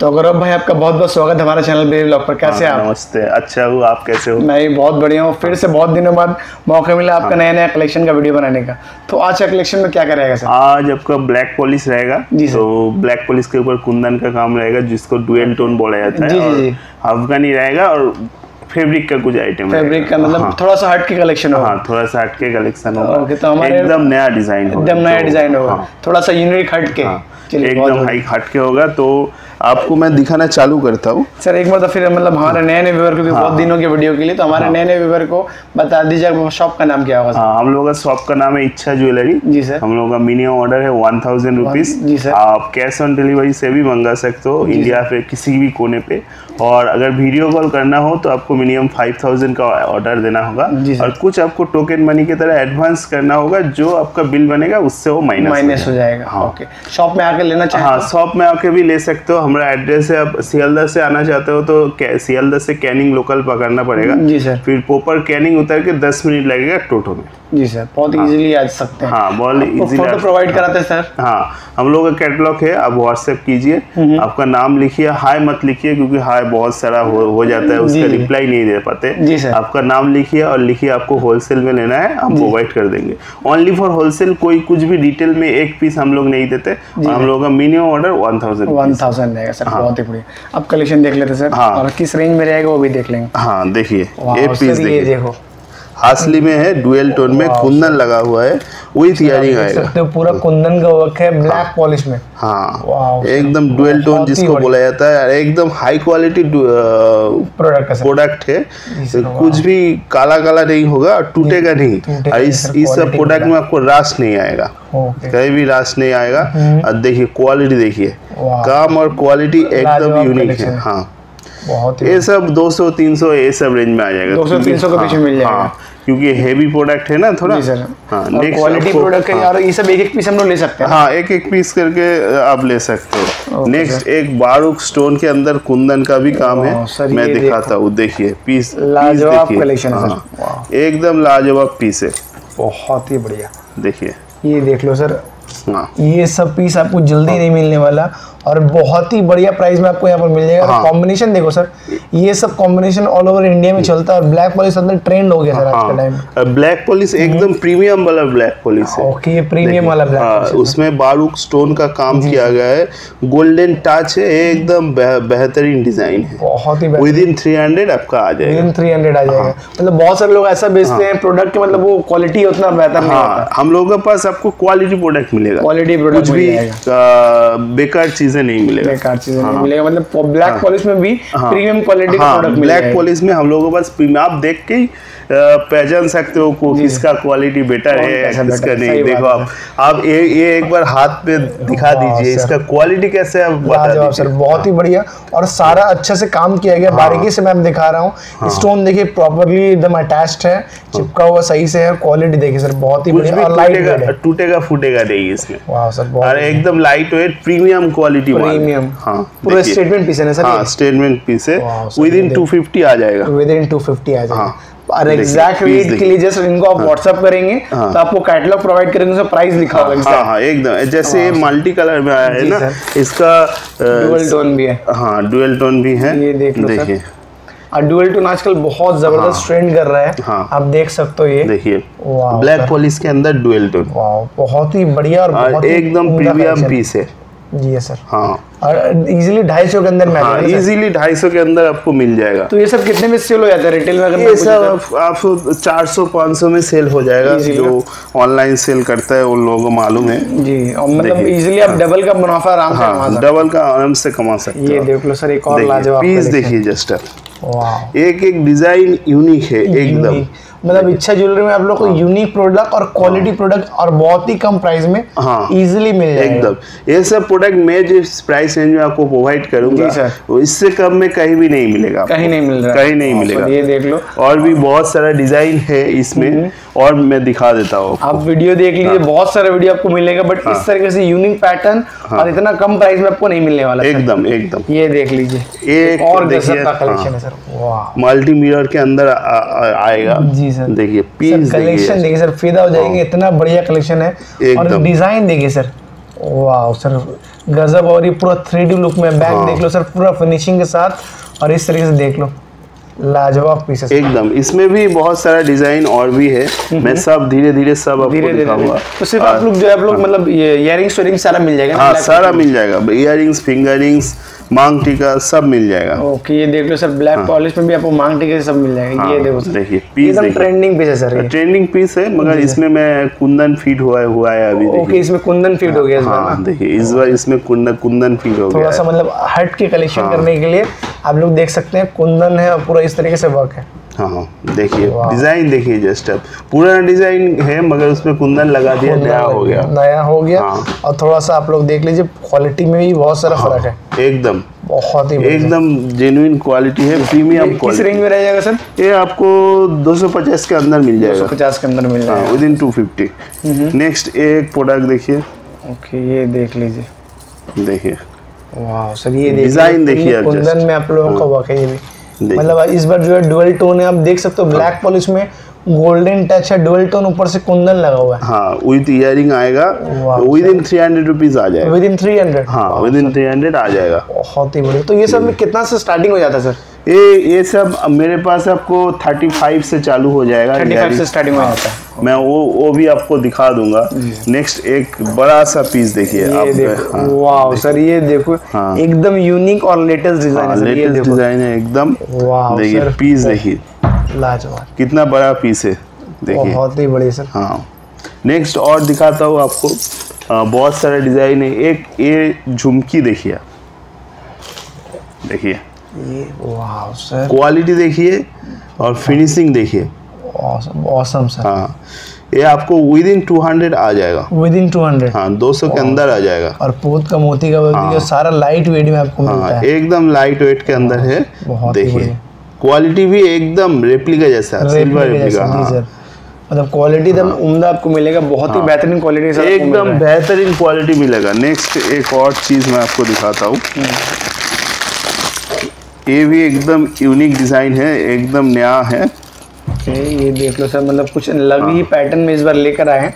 तो गौरव भाई आपका बहुत बहुत स्वागत है हमारे चैनल बेबी व्लॉग पर। कैसे आप? नमस्ते, अच्छा हूँ, आप कैसे हो? मैं भी बहुत बढ़िया हूँ। फिर से बहुत दिनों बाद मौका मिला आपका नया नया कलेक्शन का वीडियो बनाने का। तो आज का कलेक्शन में क्या क्या रहेगा सर? आज आपका ब्लैक पॉलिश रहेगा जी। तो ब्लैक पॉलिश के ऊपर कुंदन का काम रहेगा जिसको डुअल टोन बोला जाता है। अफगानी रहेगा और फैब्रिक का कुछ आइटम, फैब्रिक का मतलब थोड़ा सा हट के कलेक्शन होगा। हाँ, थोड़ा सा हट के कलेक्शन होगा। ओके, तो हमारे एकदम नया डिजाइन होगा, एकदम नया डिजाइन होगा, थोड़ा सा यूनिक हट के, एकदम हाई हट के होगा। तो आपको मैं दिखाना चालू करता हूँ सर एक बार। तो फिर मतलब हमारे नए नए व्यूअर को, क्योंकि बहुत दिनों के वीडियो के लिए, तो हमारे नए नए व्यूअर को बता दीजिए शॉप का नाम क्या होगा? हाँ, हम लोग का शॉप का नाम है इच्छा ज्वेलरी जी सर। हम लोग का मिनिमम ऑर्डर है 1000 रुपीज जी सर। आप कैश ऑन डिलीवरी से भी मंगा सकते हो इंडिया पे किसी भी कोने पे। और अगर वीडियो कॉल करना हो तो आपको मिनिमम 5000 का ऑर्डर देना होगा और कुछ आपको टोकन मनी की तरह एडवांस करना होगा। जो आपका बिल बनेगा उससे वो माइनस हो जाएगा। ओके, शॉप में आके लेना चाहिए? हाँ, शॉप में आके भी ले सकते हो। हमारा एड्रेस है, आप सियालदह से आना चाहते हो तो सियालदह से कैनिंग लोकल पकड़ना पड़ेगा जी सर। फिर पोपर कैनिंग उतर के 10 मिनट लगेगा टोटो में जी सर। बहुत इजीली आ सकते हैं। हाँ, बहुत इजीली। फोटो प्रोवाइड कराते हैं सर? हाँ, हम लोग का कैटलॉग है, आप व्हाट्सएप कीजिए, आपका नाम लिखिए, हाय मत लिखिए क्योंकि हाय बहुत सारा हो जाता है, उसका रिप्लाई नहीं दे पाते जी सर। आपका नाम लिखिए और लिखिए आपको होलसेल में लेना है, हम प्रोवाइड कर देंगे ओनली फॉर होलसेल। कोई कुछ भी डिटेल में एक पीस हम लोग नहीं देते। हम लोग का मिनिमम ऑर्डर 1000 रहेगा सर। बहुत ही बढ़िया। अब कलेक्शन देख लेते सर। हाँ, और किस रेंज में रहेगा वो भी देख लेंगे। हाँ, देखिए ये पीस देखो, असली में है, डुअल टोन में कुंदन लगा हुआ है, वही तैयारी आएगा। तो पूरा कुंदन का वर्क है ब्लैक पॉलिश में। हाँ, एकदम डुअल टोन जिसको बोला जाता है, एकदम हाई क्वालिटी प्रोडक्ट है। कुछ भी काला काला नहीं होगा और टूटेगा नहीं। इस सब प्रोडक्ट में आपको रास नहीं आएगा, कहीं भी रास नहीं आएगा। और देखिए क्वालिटी, देखिए काम और क्वालिटी एकदम यूनिक है। हाँ, बहुत ये सब 200-300 ये सब रेंज में आ जाएगा। 200-300 के पीछे मिल जाएगा। हाँ, क्योंकि हेवी प्रोडक्ट है ना थोड़ा। जी सर। हाँ, क्वालिटी प्रोडक्ट है यार। ये सब एक-एक पीस हम लोग ले सकते हैं। हाँ, एक-एक पीस करके आप ले सकते हो। नेक्स्ट एक बारूक स्टोन के अंदर कुंदन का भी काम है, मैं दिखाता हूँ। देखिए पीस, लाजवाब कलेक्शन है सर, एकदम लाजवाब पीस है, बहुत ही बढ़िया। देखिए ये देख लो सर। हाँ, ये सब पीस आपको जल्दी नहीं मिलने वाला और बहुत ही बढ़िया प्राइस में आपको यहाँ पर मिल जाएगा। हाँ, कॉम्बिनेशन देखो सर, ये सब कॉम्बिनेशन ऑल ओवर इंडिया में चलता है और ब्लैक पॉलिश अंदर ट्रेंड हो गया सर आज के टाइम। ब्लैक पॉलिश एकदम प्रीमियम वाला ब्लैक पॉलिश है। ओके, ये प्रीमियम वाला ब्लैक पॉलिश, उसमें बारूक स्टोन का काम किया गया है, गोल्डन टच है, एकदम बेहतरीन डिजाइन है, बहुत ही। विद इन 300 आपका आ जाएगा, मतलब बहुत सारे लोग ऐसा बेचते हैं प्रोडक्ट, मतलब वो क्वालिटी उतना बेहतर नहीं होता। हम लोगों के पास आपको क्वालिटी प्रोडक्ट मिलेगा, क्वालिटी प्रोडक्ट, कुछ भी बेकार चीजें नहीं मिलेगा, बेकार चीजें नहीं मिलेगा। मतलब ब्लैक पॉलिश में भी प्रीमियम क्वालिटी का प्रोडक्ट मिलेगा। ब्लैक पॉलिश में हम लोगों के पास आप देख के पहचान सकते हो को किसका क्वालिटी बेटर है, किसका नहीं। देखो आप ये एक बार हाथ पे दिखा दीजिए, इसका क्वालिटी कैसे आप बता दीजिए सर। बहुत ही बढ़िया और सारा अच्छे से काम किया गया, बारीकी से मैं दिखा रहा हूँ। स्टोन देखिए प्रॉपर्ली एकदम अटैच्ड है, चिपका हुआ सही से है। क्वालिटी देखिए सर, बहुत ही बढ़िया और लाइट वेट है, टूटेगा फूटेगा नहीं इसमें। वाह सर, बहुत एकदम light weight, premium quality, premium. हाँ, पूरा स्टेटमेंट पीस है ना सर। हाँ, स्टेटमेंट पीस है, विद इन 250 आ जाएगा, विद इन 250 आ जाएगा। और एग्जैक्ट रेट के लिए जस्ट इनको आप व्हाट्सएप करेंगे। हाँ, तो आपको कैटलॉग प्रोवाइड करेंगे, उसमें प्राइस लिखा होगा। हाँ, एकदम जैसे ये मल्टी कलर में आया है ना, इसका डुअल टोन भी है। हाँ, डुअल टोन भी है, ये देख लो सर। और डुअल टोन आजकल बहुत जबरदस्त ट्रेंड कर रहा है। हाँ, आप देख सकते हो, ये देखिए ब्लैक पॉलिश के अंदर डुअल टोन, बहुत ही बढ़िया और एकदम प्रीमियम पीस है जी सर। हाँ, और इजीली 250 के अंदर में। हाँ, इजीली 250 के अंदर आपको मिल जाएगा। तो ये सब कितने में सेल हो जाता है रिटेल में? अगर ये सब आपको 400-500 में सेल हो जाएगा। जो ऑनलाइन सेल करता है उन लोगों को मालूम है जी। और मतलब इजीली आप डबल का मुनाफा आराम से कमा सकते हो, डबल का आराम से कमा सकते हो। ये देख लो सर, एक और लाजवाब पीस देखिए जस्ट। एक एक डिजाइन यूनिक है एकदम, मतलब इच्छा ज्वेलरी में आप लोग को यूनिक प्रोडक्ट और क्वालिटी प्रोडक्ट और बहुत ही कम प्राइस में इजीली मिल जाएगा एकदम। ये सब प्रोडक्ट मैं जिस प्राइस रेंज में आपको प्रोवाइड करूंगा, इससे कम में कहीं भी नहीं मिलेगा, कहीं नहीं मिल रहा, कहीं नहीं मिलेगा। ये देख लो, और भी बहुत सारा डिजाइन है इसमें और मैं दिखा देता हूँ। आप वीडियो देख लीजिए, बहुत सारा वीडियो आपको मिलेगा, बट इस तरीके से यूनिक पैटर्न और इतना कम प्राइस में आपको नहीं मिलने वाला एकदम एकदम। ये देख लीजिए, एक और गजब का कलेक्शन है सर। वाह, मल्टी मिरर के अंदर आएगा जी सर। देखिए पीस, कलेक्शन देखिए सर, फिदा हो जाएंगे, इतना बढ़िया कलेक्शन है। और डिजाइन देखिए सर, वाह सर गजब। और ये पूरा 3D लुक में बैग देख लो सर, पूरा फिनिशिंग के साथ और इस तरीके से देख लो, लाजवाब पीसेस एकदम। इसमें भी बहुत सारा डिजाइन और भी है, मैं सब धीरे धीरे सब आपको दिखाऊंगा। तो सिर्फ आप लोग जो है आप लोग मतलब इयररिंग्स वगैरह सारा मिल जाएगा। हाँ सारा मिल जाएगा, इयररिंग्स फिंगर रिंग्स मांग टीका सब मिल जाएगा। ओके ये देख लो सर, ब्लैक पॉलिश में भी आपको मांग टीका सब मिल जाएगा। ये देखो सर, देखिए पीस एकदम ट्रेंडिंग पीस है सर, ट्रेंडिंग पीस है मगर इसमें मैं कुंदन फीड हुआ है अभी। ओके इसमें कुंदन फीड हो गया इस बार, देखिए इस बार इसमें कुंदन फीड हो गया। थोड़ा सा मतलब हट के कलेक्शन करने के लिए आप लोग देख सकते हैं, कुंदन है और पूरा इस तरीके से वर्क है। हाँ देखिए डिजाइन देखिए, जस्ट अब पुराना डिजाइन है मगर उसमें कुंदन लगा दिया, नया हो गया, नया हो गया। और थोड़ा सा आप लोग देख लीजिए, क्वालिटी में भी बहुत सारा फर्क है, एकदम बहुत ही एकदम जेन्युइन क्वालिटी है, प्रीमियम क्वालिटी। किस रेंज में रहेगा सर? ये आपको 250 के अंदर मिल जाएगा, 250 के अंदर मिल जाएगा, विद इन 250। नेक्स्ट एक प्रोडक्ट देखिए, ओके ये देख लीजिए, देखिए वाह सर ये डिजाइन देखिए, कुंदन में आप लोगों का वर्क है। ये भी मतलब इस बार जो है डुअल टोन है, आप देख सकते हो ब्लैक पॉलिश में गोल्डन टच है, डुअल टोन ऊपर से कुंदन लगा हुआ है। हाँ विद इयरिंग आएगा, विद इन 300 रुपीज आ जाएगा, विद इन 300। हाँ विद इन 300 आ जाएगा, बहुत ही बढ़िया। तो ये सब में कितना से स्टार्टिंग हो जाता है सर? ये सब मेरे पास आपको 35 से चालू हो जाएगा, 35 से स्टार्टिंग हो जाता है। मैं वो भी आपको दिखा दूंगा। नेक्स्ट एक बड़ा सा पीस देखिए आप, वाह सर ये देखो एकदम यूनिक और लेटेस्ट डिजाइन है, लेटेस्ट डिजाइन है एकदम। देखिए पीस देखिए लाजवाब, कितना बड़ा पीस है, देखिए बहुत ही बड़ी सर। हाँ नेक्स्ट और दिखाता हूँ आपको, बहुत सारा डिजाइन है। एक ये झुमकी देखिए आप, देखिए ये वाह सर, क्वालिटी देखिए और फिनिशिंग देखिए, ऑसम सर। हाँ ये आपको विद इन 200 आ जाएगा, विद इन 200। हाँ 200 के अंदर आ जाएगा। और पोत का मोती का सारा लाइट वेट में आपको मिलता है, एकदम लाइट वेट के अंदर है। देखिए क्वालिटी भी एकदम रेप्लिका जैसा, सिल्वर रेप्लिका। हाँ मतलब क्वालिटी एकदम उम्दा आपको मिलेगा, बहुत ही बेहतरीन क्वालिटी से एकदम बेहतरीन क्वालिटी मिलेगा। नेक्स्ट एक और चीज़ मैं आपको दिखाता हूँ, ये भी एकदम यूनिक डिज़ाइन है, एकदम नया है। ये देख लो सर, मतलब कुछ अलग ही पैटर्न में इस बार लेकर आए हैं।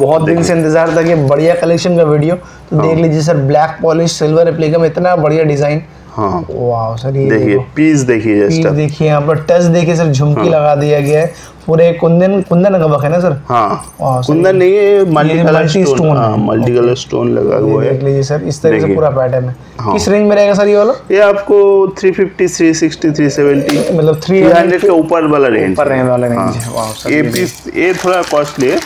बहुत दिन से इंतजार था कि बढ़िया कलेक्शन का वीडियो, तो देख लीजिए sir, black polish silver replica में इतना बढ़िया डिज़ाइन। हाँ वाह सर ये देखिए पीस देखिए, जस्ट देखिए यहाँ पर टच देखिए सर, झुमकी लगा दिया गया है, पूरे कुंदन का वर्क है ना सर। हाँ कुंदन नहीं है, मल्टी कलर स्टोन लगा हुआ है। देख लीजिए सर, इस तरह से पूरा पैटर्न है। किस रेंज में रहेगा सर ये वाला? ये आपको 350, 360, 370 मतलब 300 के ऊपर वाला रेंज है। ये पीस ये थोड़ा कॉस्टली है,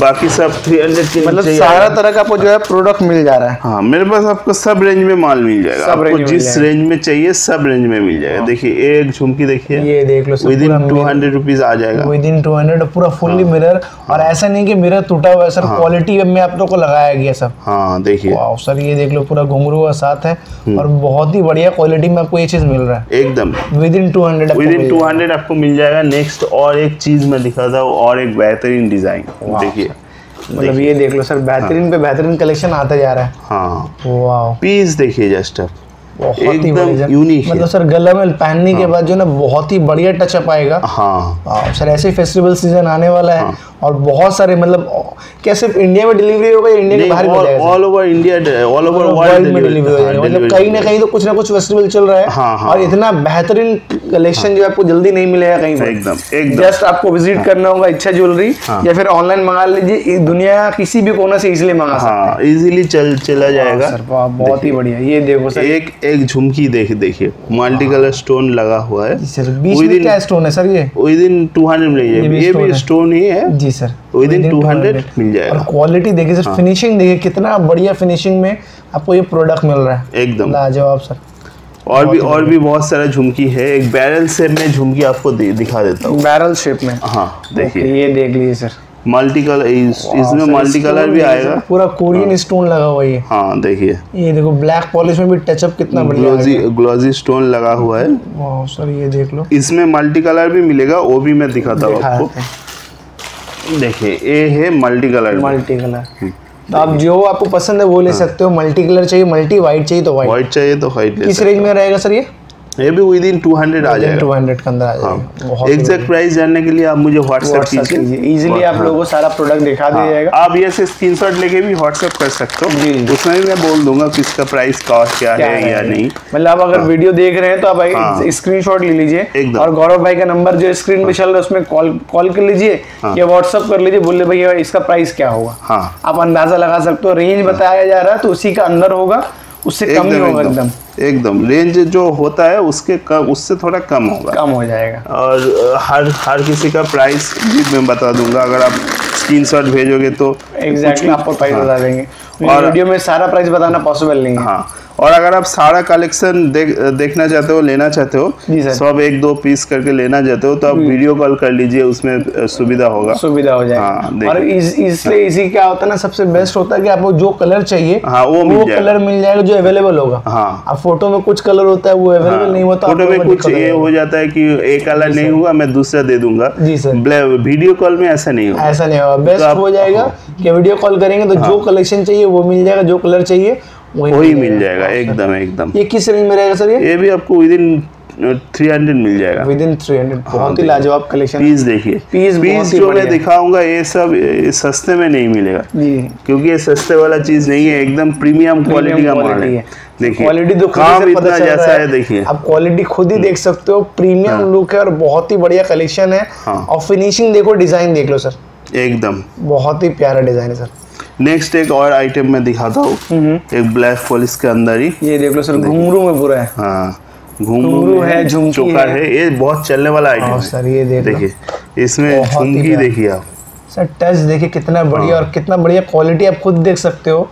बाकी सब 300 के मतलब सारा तरह का आपको जो है प्रोडक्ट मिल जा रहा है। हाँ मेरे पास आपको सब रेंज में माल मिल जाएगा, आपको जिस रेंज में चाहिए सब रेंज में मिल जाएगा। देखिए एक झुमकी देखिए, ये देख लो विद इन 200 रुपीज आ जाएगा, दिन 200। पूरा फुल्ली मिरर, और ऐसा नहीं कि मिरर टूटा हुआ है सर, क्वालिटी में आप लोगों को लगाया गया सब। हाँ देखिए वाह सर ये देख लो, पूरा घुंघरू का साथ है और बहुत ही बढ़िया क्वालिटी में आपको ये चीज मिल रहा है एकदम विद इन 200 आपको मिल जाएगा। नेक्स्ट और एक चीज मैं दिखाता हूँ, और एक बेहतरीन डिजाइन देखिए, मतलब ये देख लो सर, बेहतरीन पे बेहतरीन कलेक्शन आता जा रहा है। हाँ वाह पीस देखिए जस्ट आप, एकदम यूनिक। मतलब सर गला में पहनने के बाद जो ना बहुत ही बढ़िया टचअप आएगा। हाँ सर ऐसे फेस्टिवल सीजन आने वाला है और बहुत सारे मतलब क्या सिर्फ इंडिया में डिलीवरी होगा या इंडिया के बाहर भी जाएगा? All over India, all over world में डिलीवरी हो जाएगी। मतलब कहीं ना कहीं तो कुछ ना कुछ फेस्टिवल चल रहा है। और इतना बेहतरीन कलेक्शन जो आपको जल्दी नहीं मिलेगा कहीं पर, एकदम जस्ट आपको विजिट करना होगा इच्छा ज्वेलरी, या फिर ऑनलाइन मंगा लीजिए, दुनिया किसी भी कोने से इजिली मंगा सकते हैं, इजिली चला जाएगा सर। बहुत ही बढ़िया। ये देखो सर एक झुमकी देखिए मल्टी कलर स्टोन लगा हुआ है, क्या स्टोन है सर? ये विद इन 200 मिलेगी, ये भी स्टोन ही है सर, विद इन 200 मिल जाएगा। और क्वालिटी देखिए सर, फिनिशिंग देखिए कितना बढ़िया, फिनिशिंग में आपको ये प्रोडक्ट मिल रहा है एकदम लाजवाब सर। और भी बहुत सारा झुमकी है। एक बैरल शेप में झुमकी आपको दिखा देता हूँ, बैरल शेप में। हाँ देखिए ये देख लीजिए सर, मल्टी कलर, इसमें मल्टी कलर भी आएगा, पूरा कोरियन स्टोन लगा हुआ है। हाँ देखिए ये देखो, ब्लैक पॉलिश में भी टचअप कितना बढ़िया, ग्लोजी स्टोन लगा हुआ है। वाह सर ये देख लो, इसमें मल्टी कलर भी मिलेगा, वो भी मैं दिखाता हूँ आपको। देखिए ये है मल्टी कलर, तो आप जो आपको पसंद है वो ले सकते हो। मल्टी कलर चाहिए, मल्टी व्हाइट चाहिए तो व्हाइट ले सकते हो। किस रेंज में रहेगा सर ये? ये भी विद इन 200 आ जाएगा, 200 के अंदर आ जाएगा। एग्जैक्ट प्राइस जानने के लिए आप मुझे व्हाट्सएप कीजिए, इजीली आप लोगों को सारा प्रोडक्ट दिखा दिया जाएगा। आप ये से स्क्रीनशॉट लेके भी व्हाट्सएप कर सकते हो, उसमें भी मैं बोल दूंगा कि इसका प्राइस कॉस्ट क्या है या नहीं। मतलब अगर वीडियो देख रहे हैं तो आप स्क्रीनशॉट ले लीजिए और गौरव भाई का नंबर जो स्क्रीन पे चल रहा है उसमें कॉल कर लीजिए या व्हाट्सएप कर लीजिए, बोलिए भैया इसका प्राइस क्या होगा, आप अंदाजा लगा सकते हो। रेंज बताया जा रहा है तो उसी का अंदर होगा, उससे कम नहीं होगा। एकदम एकदम रेंज जो होता है उसके उससे थोड़ा कम होगा, कम हो जाएगा। और हर किसी का प्राइस भी मैं बता दूंगा, अगर आप स्क्रीनशॉट भेजोगे तो एग्जैक्टली आपको प्राइस बता देंगे और वीडियो में सारा प्राइस बताना पॉसिबल नहीं है। हाँ, और अगर आप सारा कलेक्शन देखना चाहते हो, लेना चाहते हो, सब एक दो पीस करके लेना चाहते हो तो आप वीडियो कॉल कर लीजिए, उसमें सुविधा होगा, सुविधा हो जाएगा। हाँ, और इसलिए इसी क्या होता है ना, सबसे बेस्ट होता है कि आपको जो कलर चाहिए वो कलर मिल जाएगा जो अवेलेबल होगा। हाँ, आप फोटो में कुछ कलर होता है वो अवेलेबल नहीं होता, फोटो में कुछ ये हो जाता है कि एक कलर नहीं हुआ मैं दूसरा दे दूंगा। जी सर, वीडियो कॉल में ऐसा नहीं होगा, ऐसा नहीं होगा। बेस्ट हो जाएगा कि वीडियो कॉल करेंगे तो जो कलेक्शन चाहिए वो मिल जाएगा, जो कलर चाहिए वही मिल जाएगा। एकदम एकदम। ये किस रेंज में रहेगा सर? ये भी आपको विद इन 300 मिल जाएगा, विद इन 300। बहुत ही लाजवाब कलेक्शन। पीस देखिए, पीस जो मैं दिखाऊंगा ये सब सस्ते में नहीं मिलेगा क्योंकि ये सस्ते वाला चीज नहीं है, एकदम प्रीमियम क्वालिटी का माल है। देखिए क्वालिटी तो काम इतना जैसा है, देखिए आप क्वालिटी खुद ही देख सकते हो, प्रीमियम लुक है और बहुत ही बढ़िया कलेक्शन है। और फिनिशिंग देखो, डिजाइन देख लो सर, एकदम बहुत ही प्यारा डिजाइन है सर। नेक्स्ट एक और आइटम मैं दिखाता हूँ, एक ब्लैक पॉलिश के अंदर ही। ये देख लो सर, घुंघरू में पूरा है। हाँ, घुंघरू है, झुमकी है, ये बहुत चलने वाला आइटम है सर। ये देखिए इसमें झुमकी देखिए आप सर, टच देखिए कितना बढ़िया और कितना बढ़िया क्वालिटी आप खुद देख सकते हो।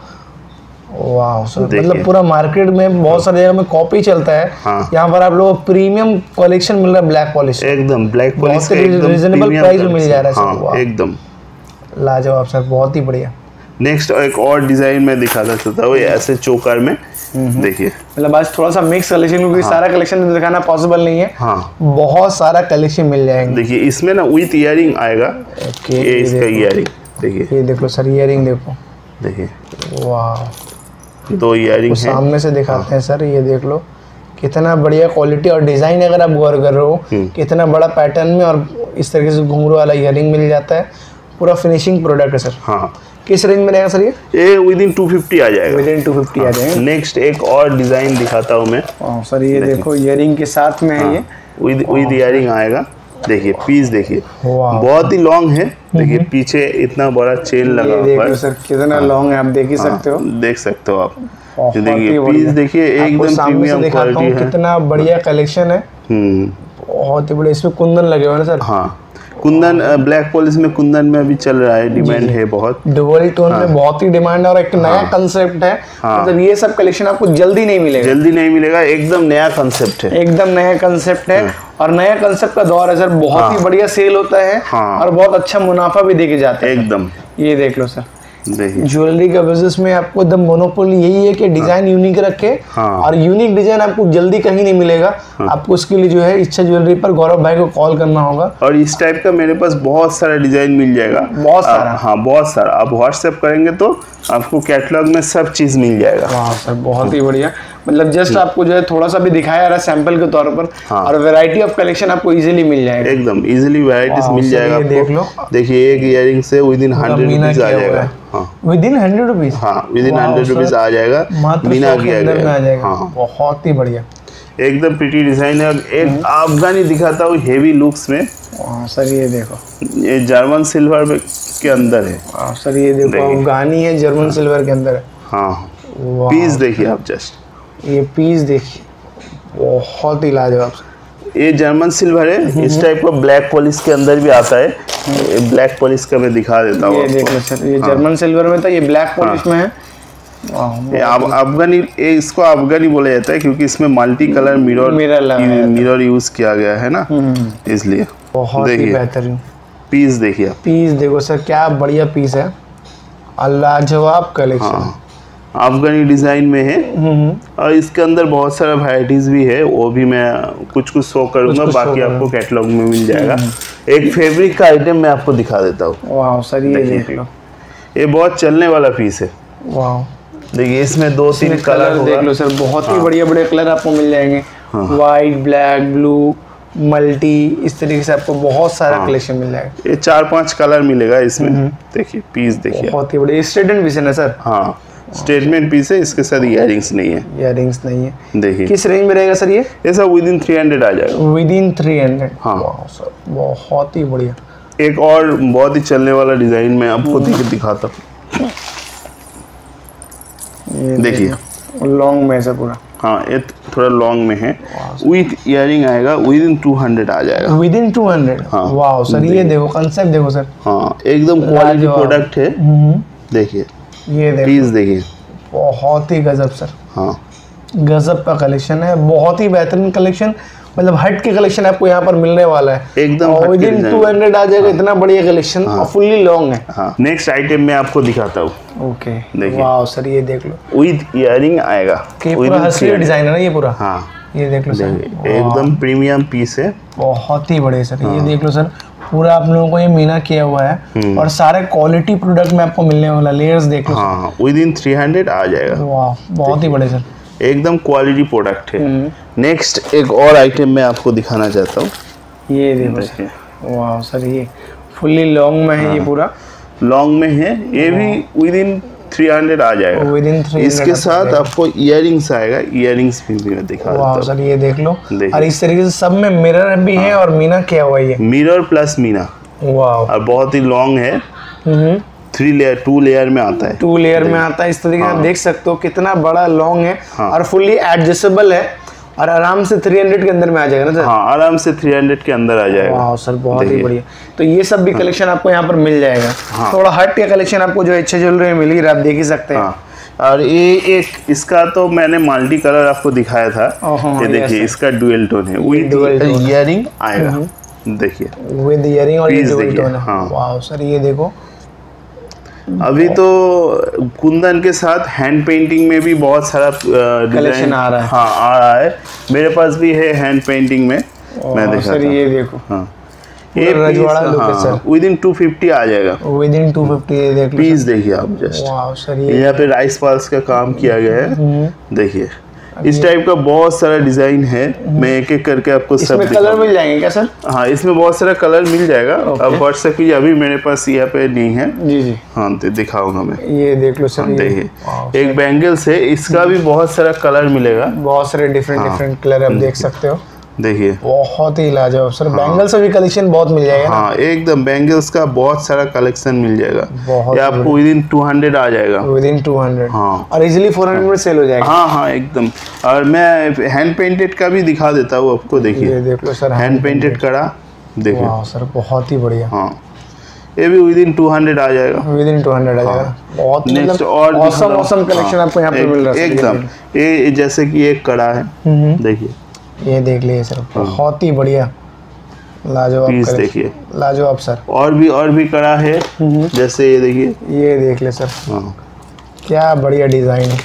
वाह सर, मतलब पूरा मार्केट में बहुत सारी जगह में कॉपी चलता है। हाँ, यहाँ पर आप लोगों को प्रीमियम कलेक्शन मिल रहा है, ब्लैक पॉलिश एकदम, ब्लैक पॉलिश रीजनेबल प्राइस में मिल जा रहा है, एकदम लाजवाब सर, बहुत ही बढ़िया। नेक्स्ट एक और डिजाइन में दिखा सकता हूँ, ऐसे चोकर में देखिए, मतलब आज थोड़ा सा मिक्स कलेक्शन क्योंकि सारा कलेक्शन दिखाना पॉसिबल नहीं है। हाँ, बहुत सारा कलेक्शन मिल जाएगा। देखिए इसमें ना विथ इयरिंग आएगा, ये इसका इयरिंग देखिए, ये देखो सर इयरिंग देखो, देखिए वाह, दो इयरिंग सामने से दिखाते हैं सर। ये देख लो कितना बढ़िया क्वालिटी और डिजाइन, अगर आप गौर कर रहे हो कितना बड़ा पैटर्न में, और इस तरीके से घुंघरू वाला इयरिंग मिल जाता है, पूरा फिनिशिंग प्रोडक्ट है सर। हाँ, किस रेंज में रहेगा सर? ये विद इन 250 आ जाएगा, विद इन 250 आ जाएगा। नेक्स्ट एक और डिजाइन दिखाता हूँ मैं। सर ये देखो इयरिंग के साथ में है, ये विद इयरिंग आएगा। देखिए पीस देखिए, बहुत ही लॉन्ग है, देखिए पीछे इतना बड़ा चेन लगा हुआ है सर, कितना लॉन्ग है आप देख ही सकते हो, देख सकते हो आप। देखिए पीस देखिए, एकदम प्रीमियम क्वालिटी है, कितना बढ़िया कलेक्शन है, बहुत ही बढ़िया। इसमें कुंदन लगे हुए हैं सर। हाँ, कुंदन ब्लैक पॉलिश में, कुंदन में अभी चल रहा है, डिमांड है बहुत, डबल टोन में बहुत ही डिमांड है और एक नया कंसेप्ट है। मतलब ये सब कलेक्शन आपको जल्दी नहीं मिलेगा, जल्दी नहीं मिलेगा, एकदम नया कंसेप्ट है, एकदम नया कंसेप्ट है और नया कंसेप्ट का दौर है सर। बहुत ही बढ़िया सेल होता है और बहुत अच्छा मुनाफा भी देके जाता है एकदम। ये देख लो सर, ज्वेलरी का बिजनेस में आपको एकदम मोनोपोली यही है कि डिजाइन यूनिक रखे। और यूनिक डिजाइन आपको जल्दी कहीं नहीं मिलेगा। आपको उसके लिए जो है इच्छा ज्वेलरी पर गौरव भाई को कॉल करना होगा। और इस टाइप का मेरे पास बहुत सारा डिजाइन मिल जाएगा, बहुत सारा। हाँ, बहुत सारा। आप व्हाट्सएप करेंगे तो आपको कैटलॉग में सब चीज मिल जाएगा। वाह सर, बहुत ही बढ़िया। मतलब जस्ट आपको जो है थोड़ा सा भी दिखाया जा रहा है सैंपल के तौर पर। हाँ, और वैरायटी ऑफ कलेक्शन आपको इजीली मिल जाएगा, एकदम इजीली वैरायटीज मिल जाएगा आपको। देख लो, देखिए एक इयरिंग से विद इन 100 रुपीज आ जाएगा। विद इन 100 रुपीज, हाँ विद इन 100 रुपीज आ जाएगा, मीना किया जाएगा। बहुत ही बढ़िया, एकदम प्रिटी डिजाइन है। एक अफगानी दिखाता हूँ हेवी लुक्स में सर। ये देखो, ये जर्मन सिल्वर के अंदर है सर। ये देखो अफगानी है, जर्मन सिल्वर के अंदर है। हाँ, पीस देखिए आप जस्ट, ये पीस देखिए, बहुत ही लाजवाब। ये जर्मन सिल्वर है, इस टाइप का ब्लैक पॉलिश के अंदर भी आता है। ब्लैक पॉलिश का मैं दिखा देता हूँ। ये देखो सर, ये जर्मन सिल्वर में था, ये ब्लैक पॉलिश में है। अफगानी, इसको अफगानी बोला जाता है क्योंकि इसमें मल्टी कलर मिरर यूज किया गया है ना, इसलिए। बहुत ही बेहतरीन पीस देखिए, पीस देखो सर, क्या बढ़िया पीस है, लाजवाब कलेक्शन। अफगानी डिजाइन में है और इसके अंदर बहुत सारा वैरायटीज भी है, वो भी मैं कुछ शो करूंगा, बाकी आपको कैटलॉग में मिल जाएगा। एक फैब्रिक का आइटम मैं आपको दिखा देता हूँ सर। ये देख लो, ये बहुत चलने वाला पीस है। देखिए इसमें दो तीन कलर देख लो सर, बहुत ही बढ़िया बड़े कलर आपको मिल जाएंगे। व्हाइट, ब्लैक, ब्लू, मल्टी, इस तरीके से आपको बहुत सारा कलेक्शन मिल जाएगा। ये 4-5 कलर मिलेगा इसमें। देखिए पीस देखिए बहुत ही बड़े स्टेटमेंट पीस है ना सर। हाँ स्टेटमेंट पीस है, इसके साथ इयररिंग्स नहीं है। इयररिंग्स नहीं है। देखिए किस रेंज में रहेगा सर ये सर विदिन 300 आ जाएगा। विदिन 300। हाँ सर बहुत ही बढ़िया। एक और बहुत ही चलने वाला डिजाइन मैं आपको दिखाता हूँ। देखिए लॉन्ग में सर पूरा। हाँ ये थोड़ा लॉन्ग में है, विद इयरिंग आएगा, विदिन 200 आ जाएगा। विदिन 200। हाँ वाह सर ये देखो कंसेप्ट देखो सर। हाँ एकदम क्वालिटी प्रोडक्ट है। देखिए ये देखो पीस देखिए बहुत ही गजब सर। हाँ गजब का कलेक्शन है, बहुत ही बेहतरीन कलेक्शन, मतलब हट के कलेक्शन आपको यहाँ पर मिलने वाला है एकदम। विदिन 200 आ जाएगा। इतना बढ़िया कलेक्शन और फुल्ली लॉन्ग है। नेक्स्ट आइटम मैं आपको दिखाता हूँ। ओके वाओ सर ये देख लो विद इयरिंग आएगा। पूरा असली डिजाइन है ना ये पूरा। हाँ ये देख लो सर एकदम प्रीमियम पीस है, बहुत ही बड़े सर। ये देख लो सर पूरा आप लोगों को ये मीना किया हुआ है और सारे क्वालिटी प्रोडक्ट में आपको मिलने वाला। लेयर्स देख लो। हाँ विदिन 300 आ जाएगा। वाह बहुत ही बड़े सर, एकदम क्वालिटी प्रोडक्ट है। नेक्स्ट एक और आइटम मैं आपको दिखाना चाहता हूँ। ये देखो सर वाह सर ये फुल्ली लॉन्ग में है। ये पूरा लॉन्ग में है, ये भी विदिन 300 आ जाएगा। विदिन 300 इसके साथ आपको इयररिंग्स आएगा। इयररिंग्स भी मैं दिखा देता हूं सर। ये देख लो और इस तरीके से सब में मिरर भी है और मीना क्या हुआ है, मिरर प्लस मीना। वाह और बहुत ही लॉन्ग है, 3 लेयर 2 लेयर में आता है। 2 लेयर में आता है। इस तरीके से आप देख सकते हो कितना बड़ा लॉन्ग है और फुल्ली एडजस्टेबल है और आराम से 300 के अंदर में आ जाएगा ना सर। हाँ आराम से 300 के अंदर आ जाएगा। वाह सर बहुत ही बढ़िया। तो ये सब भी कलेक्शन आपको यहाँ पर मिल जाएगा। थोड़ा हट के कलेक्शन आपको जो इच्छा ज्वेलरी में मिली, आप देख ही सकते हैं। और ये एक इसका तो मैंने मल्टी कलर आपको दिखाया था, ये देखिए इसका डुअल टोन है। विद इयररिंग आएगा। देखिए विद इयररिंग और डुअल टोन। वाह सर ये देखो अभी तो कुंदन के साथ हैंड पेंटिंग में भी बहुत सारा कलेक्शन आ रहा है। हाँ आ रहा है, मेरे पास भी है हैंड पेंटिंग में। मैं देखा सर ये देखो। हाँ ये रजवाड़ा लुक है सर। विदिन 250 आ जाएगा। विदिन 250 ये देख लो पीस। देखिए आप जस्ट वाह सर ये यहाँ पे राइस पॉल्स का काम किया गया है। देखिए इस टाइप का बहुत सारा डिजाइन है। मैं एक एक करके आपको सब कलर मिल जाएंगे क्या सर? हाँ इसमें बहुत सारा कलर मिल जाएगा। अब व्हाट्सएप की अभी मेरे पास यहाँ पे नहीं है। जी जी हाँ दिखाऊंगा मैं। ये देख लो सर। देखिए एक बैंगल्स है, इसका भी बहुत सारा कलर मिलेगा। बहुत सारे डिफरेंट कलर आप देख सकते हो। देखिए बहुत ही लाजवाब सर। बैंगल्स का भी कलेक्शन बहुत मिल जाएगा। हाँ एकदम बैंगल्स का बहुत सारा कलेक्शन मिल जाएगा। ये आपको विदिन 200 आ जाएगा। विदिन 200। हाँ और इजीली 400 में सेल हो जाएगा। हाँ हाँ एकदम। और मैं हैंड पेंटेड का भी दिखा देता हूँ आपको। देखिए ये देख लो सर हैंड पेंटेड कड़ा। देखिए सर बहुत ही बढ़िया। हाँ ये भी विदिन 200 आ जाएगा। विदिन 200 आ जाएगा। बहुत नेक्स्ट और ऑसम ऑसम कलेक्शन आपको यहाँ पे मिल रहा है एकदम। ये जैसे कि एक कड़ा है, देखिए ये देख लिए सर बहुत ही बढ़िया लाजवाब पीस। देखिए लाजवाब सर। और भी कड़ा है जैसे ये देखिए। ये देख ले सर क्या बढ़िया डिजाइन है।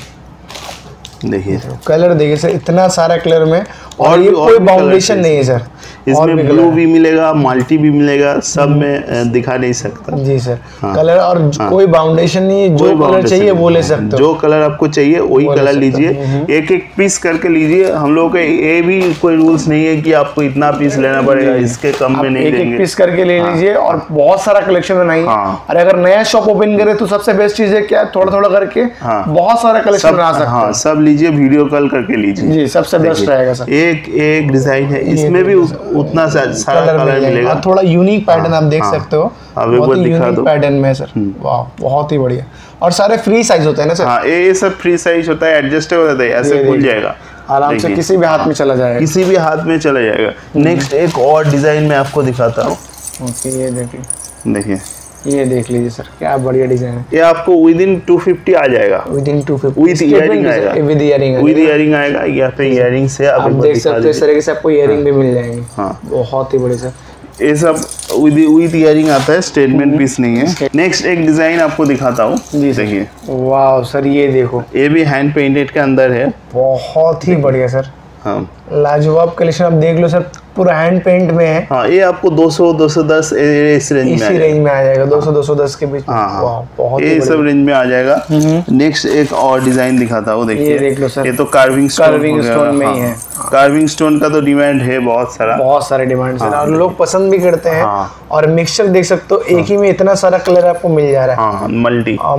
देखिए कलर देखिए सर इतना सारा कलर में और ये कोई बाउंडेशन नहीं है सर। इसमें ब्लू भी मिलेगा, मल्टी भी मिलेगा, सब में दिखा नहीं सकता जी सर। हाँ, कलर और हाँ, कोई बाउंडेशन नहीं। जो कलर चाहिए वो ले सकते हो। जो कलर आपको चाहिए वही कलर लीजिए। एक एक पीस करके लीजिए। हम लोग के ये भी कोई रूल्स नहीं है कि आपको इतना पीस लेना पड़ेगा, इसके कम में नहीं। एक पीस करके ले लीजिए और बहुत सारा कलेक्शन बनाइए। और अगर नया शॉप ओपन करे तो सबसे बेस्ट चीज है क्या, थोड़ा थोड़ा करके बहुत सारा कलेक्शन बना सकते। सब लीजिए, वीडियो कॉल करके लीजिए जी, सबसे बेस्ट रहेगा सर। एक एक डिजाइन है, इसमें भी उतना सारा कलर मिलेगा। थोड़ा यूनिक पैटर्न आप देख सकते हो। अब एक बार दिखा दो पैटर्न में सर। वाह बहुत ही बढ़िया। और सारे फ्री साइज होते हैं ना सर। हाँ ये सब फ्री साइज होता है, एडजस्टेबल होता है। ऐसे खुल जाएगा आराम से, किसी भी हाथ में चला जाएगा। किसी भी हाथ में चला जाएगा। नेक्स्ट एक और डिजाइन में आपको दिखाता हूँ। ये देखिए देखिए ये देख लीजिए सर क्या बढ़िया डिजाइन है। ये आपको विदिन 250 आ जाएगा। विदिन 250 विद इयररिंग आएगा। विद इयररिंग आएगा। यहाँ पे इयररिंग से आप देख सकते हो इस तरीके से आपको इयररिंग भी मिल जाएंगे। हाँ बहुत ही बढ़िया सर। ये सब विद इयररिंग आता है, स्टेटमेंट पीस नहीं है। नेक्स्ट एक डिजाइन आपको दिखाता हूँ जी। देखिए वाह सर ये देखो ये भी हैंड पेंटेड के अंदर है। बहुत ही बढ़िया सर। हाँ लाजवाब कलेक्शन आप देख लो सर। पूरा हैंड पेंट में है। हाँ, ये आपको 200-210 इस रेंज में आ जाएगा। 200-210 के बीच। हाँ, बहुत ये सब रेंज में आ जाएगा। नेक्स्ट एक और डिजाइन दिखाता हूँ, देखिए ये तो कार्विंग स्टोन में ही है। कार्विंग स्टोन का तो डिमांड है बहुत सारे डिमांड है और लोग पसंद भी करते हैं। और मिक्सचर देख सकते हो, एक ही में इतना सारा कलर आपको मिल जा रहा है।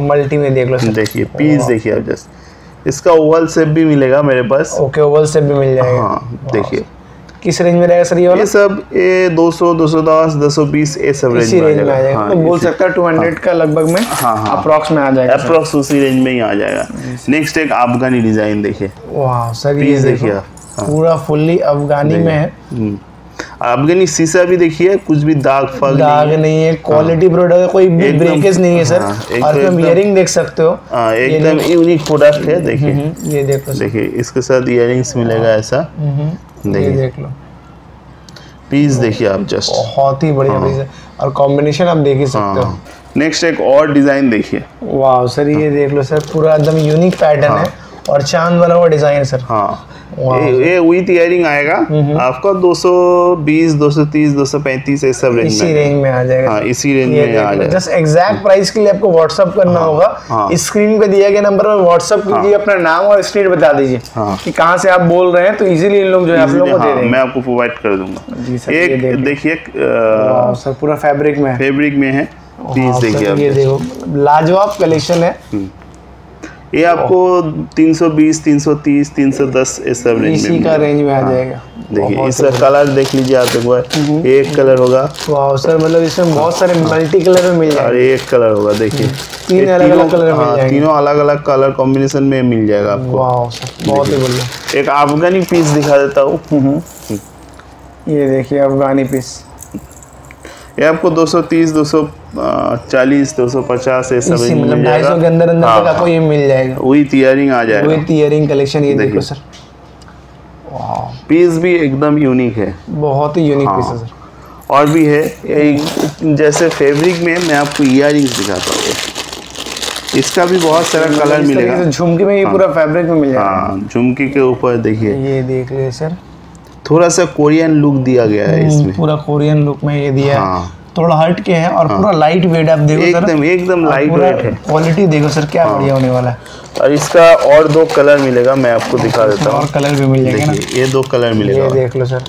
मल्टी में देख लो, देखिए पीस देखिए आप। जस्ट इसका ओवल शेप भी मिलेगा मेरे पास। ओके, ओवल शेप भी मिल जाएगा। देखिए किस रेंज में रहेगा सर ये वाला? ये सब 200, 210, 220 ये सब रेंज में आ जाएगा। तो बोल सकता है 200 का लगभग में अप्रॉक्स में आ जाएगा। अप्रॉक्स उसी रेंज में ही आ जाएगा। नेक्स्ट एक अफगानी डिजाइन देखिए। वाह सर, ये देखिए पूरा फुल्ली अफगानी में है। अफगानी शीशा भी देखिए, कुछ भी दाग नहीं है। क्वालिटी प्रोडक्ट है, कोई भी ब्रेकेज नहीं है सर। और तुम इयररिंग देख सकते हो, एकदम यूनिक प्रोडक्ट है। देखिए ये देखो, देखिए इसके साथ इयररिंग्स मिलेगा ऐसा। देखिए देख लो पीस, देखिए आप। जस्ट बहुत ही बढ़िया पीस है और कॉम्बिनेशन आप देख ही सकते हो। नेक्स्ट एक और डिजाइन देखिए। वाह सर, ये देख लो सर, पूरा एकदम यूनिक पैटर्न है और चांद वाला वो डिजाइन है सर। हाँ, ये विद इयरिंग आएगा आपका 220, 230, 235 सब रेंज में आ जाएगा। हाँ, इसी रेंज में आ जाएगा। जस्ट एग्जैक्ट प्राइस के लिए आपको व्हाट्सअप करना होगा। स्क्रीन पे दिया गया नंबर पर व्हाट्सअप कीजिए, अपना नाम और स्टेट बता दीजिए कि कहाँ से आप बोल रहे हैं, तो इजीली इन लोग जो है आप लोगों को दे देंगे। मैं आपको प्रोवाइड कर दूंगा। एक देखिए सर, पूरा फैब्रिक में है। ये देखो लाजवाब कलेक्शन है। ये आपको 320, 330, 310 इस सब रेंज में आ जाएगा। देखिए इसका कलर देख लीजिए आप एक बार। एक कलर होगा। वाह सर, मतलब इसमें बहुत सारे मल्टी कलर में मिल जाएगा। और एक कलर होगा, देखिए तीन अलग-अलग कलर में मिल जाएगा। तीनों अलग-अलग कलर कॉम्बिनेशन में मिल जाएगा आपको। वाह सर, बहुत ही बढ़िया। एक अफगानी पीस दिखा देता हूँ। ये देखिए अफगानी पीस, ये आपको 230, 240, 250 ये सब मिल जाएगा। 250 के अंदर आपको ये मिल जाएगा। वही टियरिंग आ जाएगा। वही टियरिंग कलेक्शन। ये देखो सर, पीस भी एकदम यूनिक है। बहुत ही यूनिक पीस है सर। और भी है जैसे फैब्रिक में। मैं आपको इयररिंग्स दिखाता हूँ, इसका भी बहुत सारा कलर मिलेगा। झुमकी में ये पूरा फैब्रिक में मिल जाएगा। झुमकी के ऊपर देखिए, ये देख लीजिए सर, थोड़ा सा कोरियन लुक दिया गया है इसमें। पूरा कोरियन लुक में ये दिया है, थोड़ा हट के है और पूरा लाइट वेट। आप देखो एकदम लाइट वेट है। क्वालिटी देखो सर, क्या बढ़िया होने वाला है। और इसका और दो कलर मिलेगा, मैं आपको दिखा देता हूँ। और कलर भी मिल जाएगा ना, ये दो कलर मिलेगा। ये देख लो सर,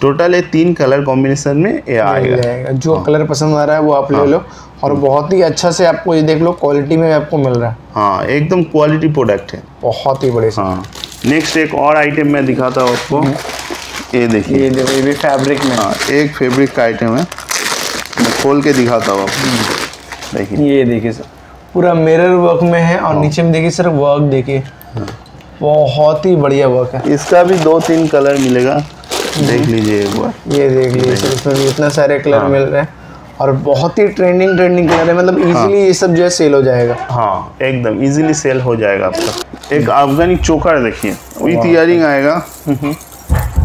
टोटल ये 3 कलर कॉम्बिनेशन में ये आएगा। जो कलर पसंद आ रहा है वो आप ले लो। और बहुत ही अच्छा से आपको ये देख लो, क्वालिटी में आपको मिल रहा है। हाँ, एकदम क्वालिटी प्रोडक्ट है, बहुत ही बढ़िया। नेक्स्ट एक और आइटम मैं दिखाता हूँ आपको। ये देखिए, ये भी फैब्रिक में। हाँ, एक फैब्रिक का आइटम है, मैं खोल के दिखाता हूँ आपको। देखिए ये देखिए सर, पूरा मिरर वर्क में है। और नीचे में देखिए सर वर्क, देखिए बहुत ही बढ़िया वर्क है। इसका भी 2-3 कलर मिलेगा, देख लीजिए एक बार। ये देख लीजिए सर, इसमें इतना सारे कलर मिल रहे हैं और बहुत ही ट्रेंडिंग कलर है। मतलब इजीली ये सब जो है सेल हो जाएगा। हाँ, एकदम इजीली सेल हो जाएगा आपका। एक अफगानी चोकर देखिए, विद इयररिंग आएगा।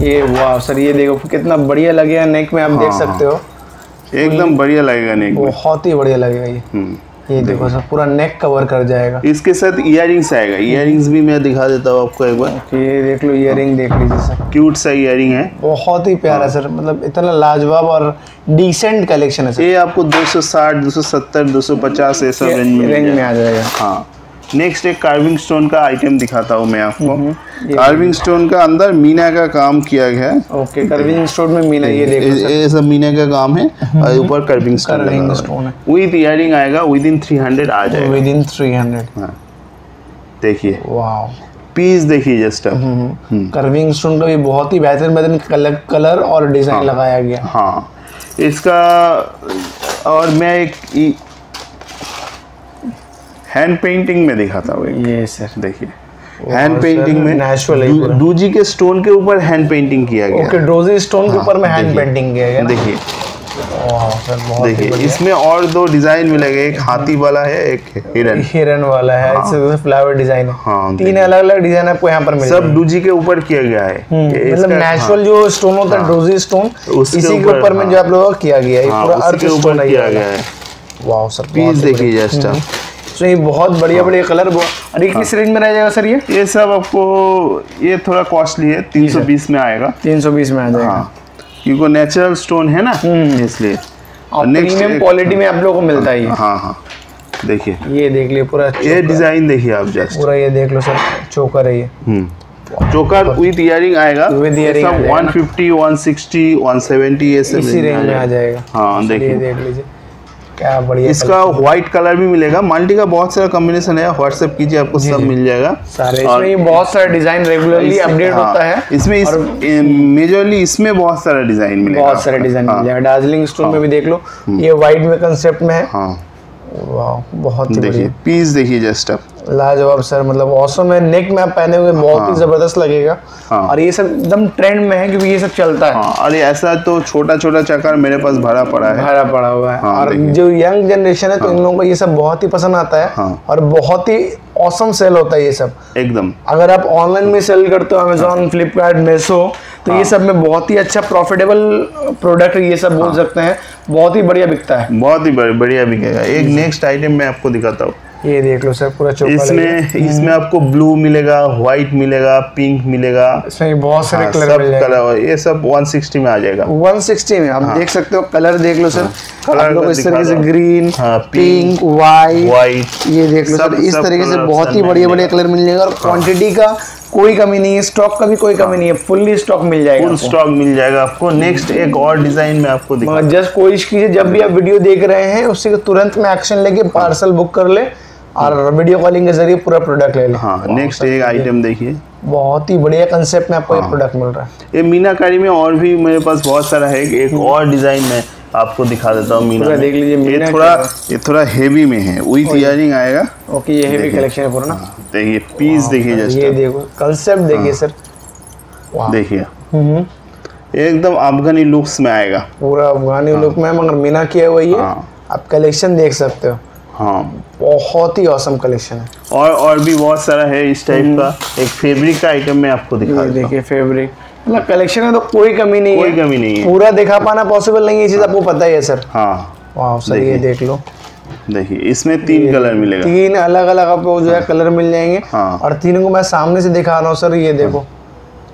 ये वाह सर, ये देखो कितना बढ़िया लगेगा नेक में। आप देख सकते हो, एकदम बढ़िया लगेगा नेक में। बहुत ही बढ़िया लगेगा ये देखो सर, पूरा नेक कवर कर जाएगा। इसके साथ इयररिंग्स आएगा। इयररिंग्स भी मैं दिखा देता हूँ आपको एक बार। ये देख लो, इयररिंग देख लीजिए सर, क्यूट सा इयररिंग है। बहुत ही प्यारा सर, मतलब इतना लाजवाब और डिसेंट कलेक्शन है सर। ये आपको 260, 270, 250 ये सब रेंज में आ जाएगा। हाँ, नेक्स्ट एक कार्विंग स्टोन का आइटम दिखाता हूँ मैं आपको। कार्विंग स्टोन का अंदर मीना का काम किया गया है। ओके, कार्विंग स्टोन में मीना, ये देखो सर, ये सब मीना का काम है। और ऊपर कार्विंग स्टोन है। विद इयररिंग आएगा। विदिन 300 आ जाएगा। विदिन 300। हाँ, देखिए वाह पीस देखिए। जस्ट कार्विंग स्टोन का भी बहुत ही बेहतरीन कलर और डिजाइन लगाया गया। हाँ, इसका और मैं एक हैंड पेंटिंग में दिखाता हूँ। ये सर देखिए, हैंड पेंटिंग में नेचुरल डूजी के स्टोन के ऊपर हैंड पेंटिंग किया गया। ओके, डोजी स्टोन के ऊपर में हैंड पेंटिंग किया गया। देखिए सर, बहुत देखिए इसमें और 2 डिजाइन मिलेगा। एक हाथी वाला है, एक हिरन वाला है। इसमें फ्लावर डिजाइन है। हाँ, 3 अलग-अलग डिजाइन आपको यहाँ पर मिलेगा। सब डूजी के ऊपर किया गया है। मतलब नेचुरल जो स्टोन होता है डोजी स्टोन, इसी के ऊपर में जो आप लोगों को किया गया है। पूरा अर्थ स्टोन किया गया है। वाह सर, पीस देखिए जस्ट। तो ये बहुत बढ़िया कलर। अरे किस रेंज में रह जाएगा सर ये सब आपको? ये थोड़ा कॉस्टली है, 320 में आएगा। 320 में आ जाएगा। क्योंकि नेचुरल स्टोन है ना, इसलिए प्रीमियम क्वालिटी में आप लोगों को मिलता है। हाँ हाँ, देखिए ये देख लिये पूरा, ये डिजाइन देखिए आप जस्ट पूरा, ये देख लो सर चोकर है ये। चोकर विद इयरिंग आएगा, सब 150, 160, 170 इसी रेंज में आ जाएगा। हाँ देखिए, देख लीजिए क्या बढ़िया। इसका व्हाइट कलर भी मिलेगा, माल्टी का बहुत सारा कॉम्बिनेशन है, व्हाट्सएप कीजिए आपको सब मिल जाएगा सारे। इसमें बहुत सारा डिजाइन रेगुलरली अपडेट होता है, इसमें मेजरली इसमें बहुत सारा डिजाइन मिलेगा, बहुत सारा डिजाइन मिल जाएगा। डार्जिलिंग स्टोन में भी देख लो, ये व्हाइट में कंसेप्ट में है। वाह बहुत ही बढ़िया पीस देखिए जस्ट आप, लाजवाब सर, मतलब ऑसम है। नेक में आप पहने हुए बहुत ही जबरदस्त लगेगा। और ये सब एकदम ट्रेंड में है क्योंकि ये सब चलता है। और ये ऐसा तो छोटा छोटा चक्कर मेरे पास भरा पड़ा हुआ है। और जो यंग जनरेशन है तो इन लोगों को ये सब बहुत ही पसंद आता है और बहुत ही ऑसम सेल होता है ये सब एकदम। अगर आप ऑनलाइन में सेल करते हो अमेजोन, फ्लिपकार्ट, मीशो, तो ये सब में बहुत ही अच्छा प्रॉफिटेबल प्रोडक्ट ये सब बोल सकते हैं, बहुत ही बढ़िया बिकता है, बहुत ही बढ़िया बिकेगा। एक नेक्स्ट आइटम मैं आपको दिखाता हूँ, ये देख लो सर पूरा चोकर। इसमें आपको ब्लू मिलेगा, व्हाइट मिलेगा, पिंक मिलेगा, इसमें बहुत सारे कलर मिल जाएंगे। ये सब 160 में आ जाएगा, 160 में आप देख सकते हो। कलर देख लो सर, कलर इस तरीके से ग्रीन, पिंक, व्हाइट, ये देख लो सर इस तरीके से बहुत ही बढ़िया बढ़िया कलर मिल जाएगा। और क्वान्टिटी का कोई कमी नहीं है, स्टॉक का भी कोई कमी नहीं है, फुल्ली स्टॉक मिल जाएगा, फुल स्टॉक मिल जाएगा आपको। नेक्स्ट एक और डिजाइन में आपको दिखा, जस्ट कोशिश कीजिए जब भी आप वीडियो देख रहे हैं उससे तुरंत में एक्शन लेके पार्सल बुक कर ले और वीडियो कॉलिंग के जरिए पूरा प्रोडक्ट ले लें। हाँ, नेक्स्ट एक आइटम देखिए, बहुत ही बढ़िया कंसेप्ट में आपको ये प्रोडक्ट मिल रहा है। ये मीनाकारी में और भी मेरे पास बहुत सारा है, एक और डिजाइन में आपको दिखा देता हूँ। मीना देख लीजिए, ये थोड़ा हेवी में है, विद इयरिंग आएगा। ओके, ये हेवी कलेक्शन है पूरा। देखिए पीस देखिए जस्ट, ये देखो कंसेप्ट देखिए सर, देखिए एकदम अफगानी लुक्स में आएगा, पूरा अफगानी लुक में मगर मीना किया हुआ। ये आप कलेक्शन देख सकते हो। हाँ, बहुत ही ऑसम कलेक्शन है। और भी बहुत सारा है इस टाइप का। एक फैब्रिक का आइटम मैं आपको दिखा देता हूं। देखिए फैब्रिक, मतलब कलेक्शन है तो कोई कमी नहीं है, कोई कमी नहीं है, पूरा दिखा पाना पॉसिबल नहीं है, ये चीज आपको पता ही है सर। हाँ वाह सर, ये देख लो, देखिए इसमें तीन कलर मिलेगा, तीन अलग अलग आपको जो है कलर मिल जाएंगे। और तीनों को मैं सामने से दिखा रहा हूँ सर, ये देखो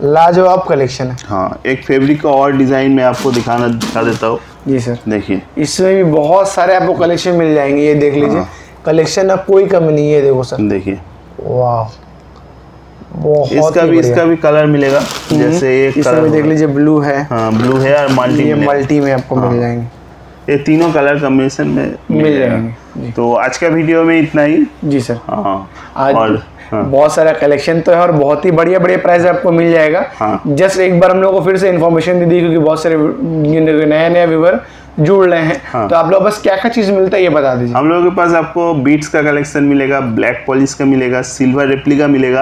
लाजवाब कलेक्शन है। हाँ, एक फैब्रिक का और डिजाइन में आपको दिखा देता हूँ। जी सर देखिए, इसमें भी बहुत सारे आपको कलेक्शन मिल जाएंगे, ये देख लीजिए। कलेक्शन का कोई कमी नहीं है, देखो सर, देखिए वाह बहुत। इसका भी कलर मिलेगा, जैसे एक इसमें देख लीजिए ब्लू है। हाँ, ब्लू है और मल्टी में आपको मिल जाएंगे, ये तीनों कलर कॉम्बिनेशन में मिल जाएंगे। तो आज का वीडियो में इतना ही। जी सर, हाँ आज बहुत सारा कलेक्शन तो है और बहुत ही बढ़िया बढ़िया प्राइस आपको मिल जाएगा। जस्ट एक बार हम लोगों को फिर से इन्फॉर्मेशन दी क्योंकि बहुत सारे नए नए व्यूअर जुड़ रहे हैं। तो आप लोग बस क्या चीज मिलता है ये बता दीजिए। हम लोगों के पास आपको बीट्स का कलेक्शन मिलेगा, ब्लैक पॉलिश का मिलेगा, सिल्वर रेप्लिका मिलेगा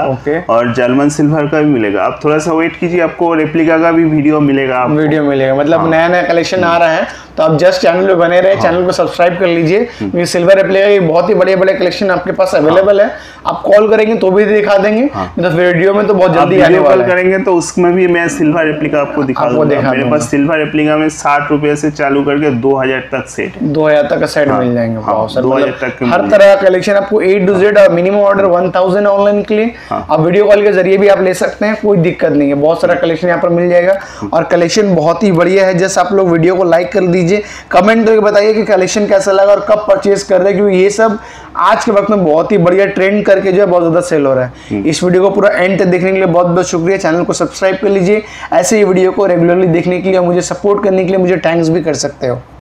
और जर्मन सिल्वर का भी मिलेगा। आप थोड़ा सा वेट कीजिए, आपको रेप्लिका का भी वीडियो मिलेगा। मतलब नया नया कलेक्शन आ रहा है, तो आप जस्ट चैनल पे बने रहे, चैनल को सब्सक्राइब कर लीजिए क्योंकि सिल्वर रेप्लिका ये बहुत ही बड़े बड़े कलेक्शन आपके पास अवेलेबल है। आप कॉल करेंगे तो भी दिखा देंगे, वीडियो में तो बहुत जल्दी आने वाला है। करेंगे तो उसमें भी मैं सिल्वर रेप्लिका आपको दिखा दूंगा। मेरे पास सिल्वर रेप्लिका में 60 रुपए से चालू करके 2000 तक सेट, 2000 तक का सेट मिल जाएंगे। हर तरह का कलेक्शन आपको A to Z और मिनिमम ऑर्डर 1000 ऑनलाइन के लिए। आप वीडियो कॉल के जरिए भी आप ले सकते हैं, कोई दिक्कत नहीं है। बहुत सारा कलेक्शन यहाँ पर मिल जाएगा और कलेक्शन बहुत ही बढ़िया है। जस्ट आप लोग वीडियो को लाइक कर दीजिए, कमेंट करके बताइए कि कलेक्शन कैसा लगा और कब परचेज कर रहे हैं, क्योंकि ये सब आज के वक्त में बहुत ही बढ़िया ट्रेंड करके जो है बहुत ज्यादा सेल हो रहा है। इस वीडियो को पूरा एंड तक देखने के लिए बहुत बहुत शुक्रिया। चैनल को सब्सक्राइब कर लीजिए, ऐसे ही वीडियो को रेगुलरली देखने के लिए, मुझे सपोर्ट करने के लिए मुझे थैंक्स भी कर सकते हो।